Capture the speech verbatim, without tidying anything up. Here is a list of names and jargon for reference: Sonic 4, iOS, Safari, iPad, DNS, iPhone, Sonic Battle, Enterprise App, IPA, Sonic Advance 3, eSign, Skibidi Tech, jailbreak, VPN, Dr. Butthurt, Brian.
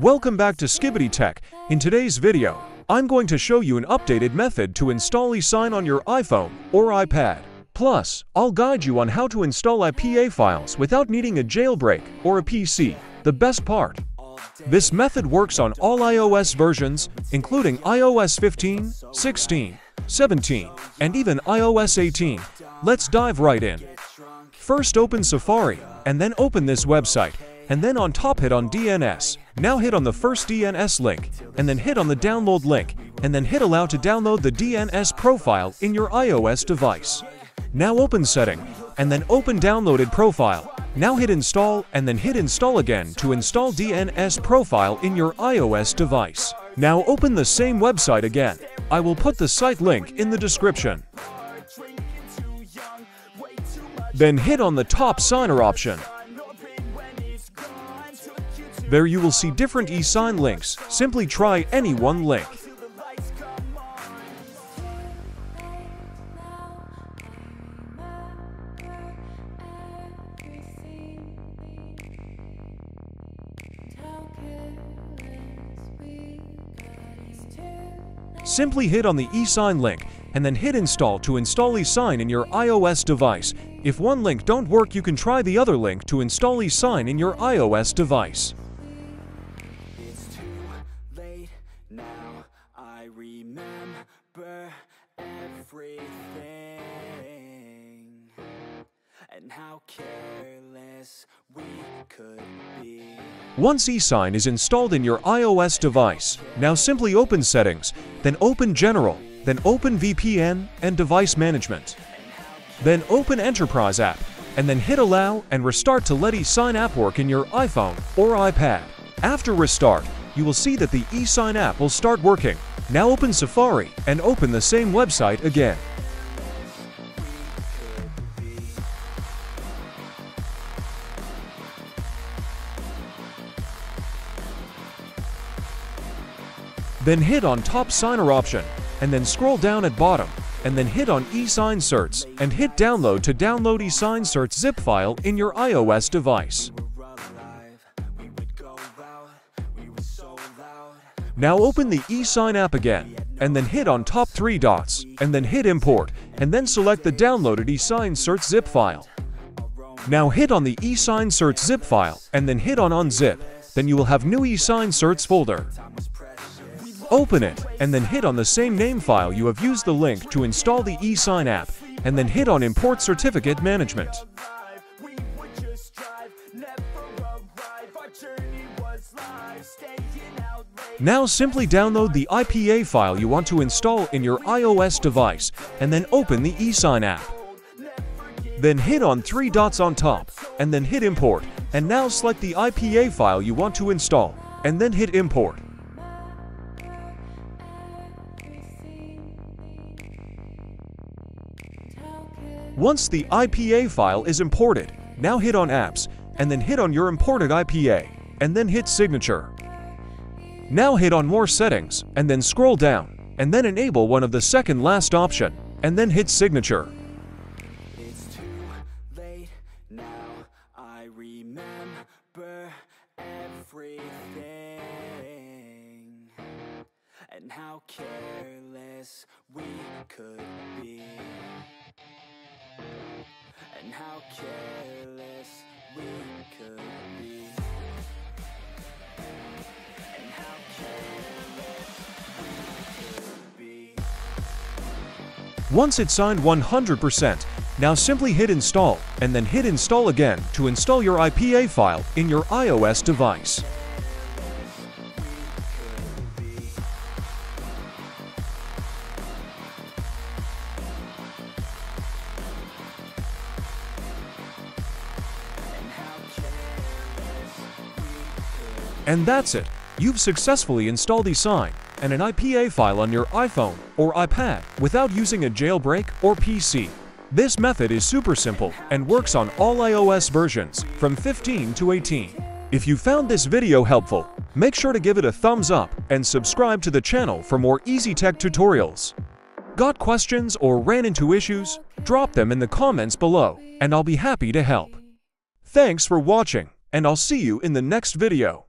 Welcome back to Skibidi Tech. In today's video, I'm going to show you an updated method to install eSign on your iPhone or iPad. Plus, I'll guide you on how to install I P A files without needing a jailbreak or a P C. The best part, this method works on all iOS versions, including iOS fifteen, sixteen, seventeen, and even iOS eighteen. Let's dive right in. First, open Safari, and then open this website. And then on top hit on D N S. Now hit on the first D N S link, and then hit on the download link, and then hit allow to download the D N S profile in your iOS device. Now open setting, and then open downloaded profile. Now hit install, and then hit install again to install D N S profile in your iOS device. Now open the same website again. I will put the site link in the description. Then hit on the top signer option. There you will see different eSign links. Simply try any one link. Simply hit on the eSign link and then hit install to install eSign in your iOS device. If one link don't work, you can try the other link to install eSign in your iOS device. Everything and how careless we could be. Once eSign is installed in your iOS device, now simply open Settings, then open General, then open V P N and Device Management. Then open Enterprise App, and then hit Allow and Restart to let eSign app work in your iPhone or iPad. After restart, you will see that the eSign app will start working. Now open Safari and open the same website again. Then hit on top signer option, and then scroll down at bottom, and then hit on eSign certs, and hit download to download eSign certs zip file in your iOS device. Now open the eSign app again, and then hit on top three dots, and then hit import, and then select the downloaded eSign certs zip file. Now hit on the eSign certs zip file, and then hit on unzip, then you will have new eSign certs folder. Open it, and then hit on the same name file you have used the link to install the eSign app, and then hit on import certificate management. Now simply download the I P A file you want to install in your iOS device, and then open the eSign app. Then hit on three dots on top, and then hit import, and now select the I P A file you want to install, and then hit import. Once the I P A file is imported, now hit on apps, and then hit on your imported I P A, and then hit signature. Now hit on more settings, and then scroll down, and then enable one of the second last option, and then hit signature. It's too late now, I remember everything, and how careless we could be, and how careless we could be. Once it's signed one hundred percent, now simply hit install, and then hit install again to install your I P A file in your iOS device. And that's it! You've successfully installed eSign and an I P A file on your iPhone or iPad without using a jailbreak or P C. This method is super simple and works on all iOS versions from fifteen to eighteen. If you found this video helpful, make sure to give it a thumbs up and subscribe to the channel for more easy tech tutorials. Got questions or ran into issues? Drop them in the comments below and I'll be happy to help. Thanks for watching, and I'll see you in the next video.